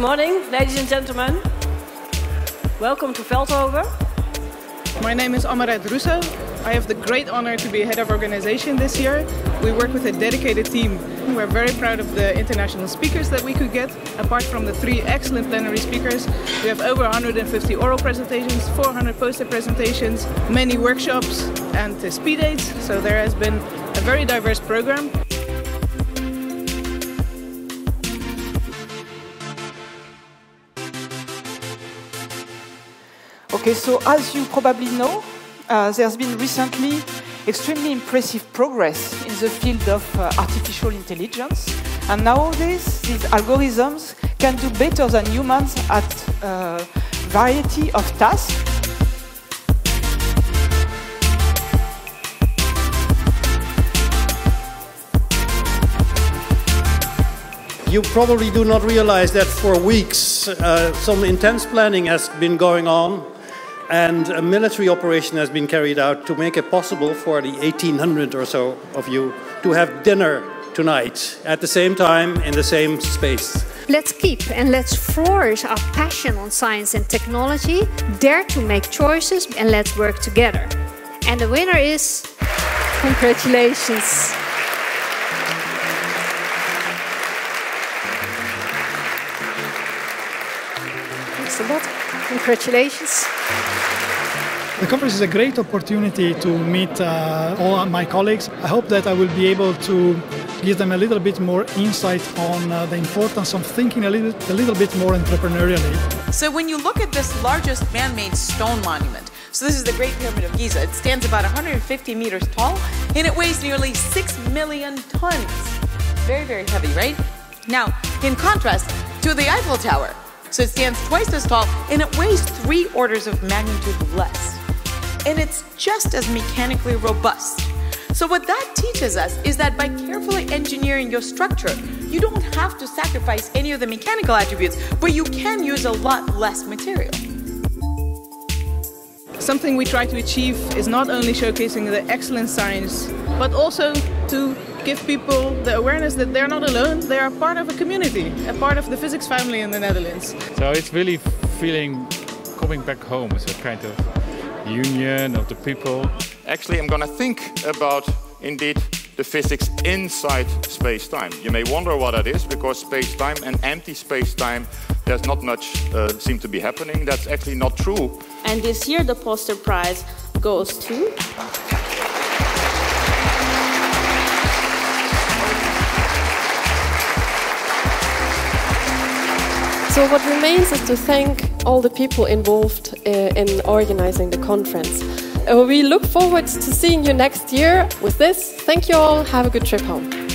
Good morning, ladies and gentlemen. Welcome to Veldhoven. My name is Amaret Russo. I have the great honor to be head of organization this year. We work with a dedicated team. We're very proud of the international speakers that we could get. Apart from the 3 excellent plenary speakers, we have over 150 oral presentations, 400 poster presentations, many workshops and speed dates. So there has been a very diverse program. Okay, so as you probably know, there's been recently extremely impressive progress in the field of artificial intelligence. And nowadays, these algorithms can do better than humans at a variety of tasks. You probably do not realize that for weeks, some intense planning has been going on. And a military operation has been carried out to make it possible for the 1,800 or so of you to have dinner tonight at the same time in the same space. Let's keep and let's flourish our passion on science and technology, dare to make choices, and let's work together. And the winner is... Congratulations. Thanks a lot. Congratulations. The conference is a great opportunity to meet all my colleagues. I hope that I will be able to give them a little bit more insight on the importance of thinking a little bit more entrepreneurially. So when you look at this largest man-made stone monument, so this is the Great Pyramid of Giza. It stands about 150 meters tall and it weighs nearly 6 million tons. Very, very heavy, right? Now, in contrast to the Eiffel Tower, so it stands twice as tall and it weighs 3 orders of magnitude less. And it's just as mechanically robust. So what that teaches us is that by carefully engineering your structure, you don't have to sacrifice any of the mechanical attributes, but you can use a lot less material. Something we try to achieve is not only showcasing the excellent science, but also to give people the awareness that they're not alone, they are part of a community, a part of the physics family in the Netherlands. So it's really feeling coming back home as a kind of union of the people. Actually, I'm going to think about, indeed, the physics inside space-time. You may wonder what that is, because space-time and empty space-time, there's not much seem to be happening. That's actually not true. And this year the Poster Prize goes to... So what remains is to thank all the people involved in organizing the conference. We look forward to seeing you next year. With this, thank you all, have a good trip home.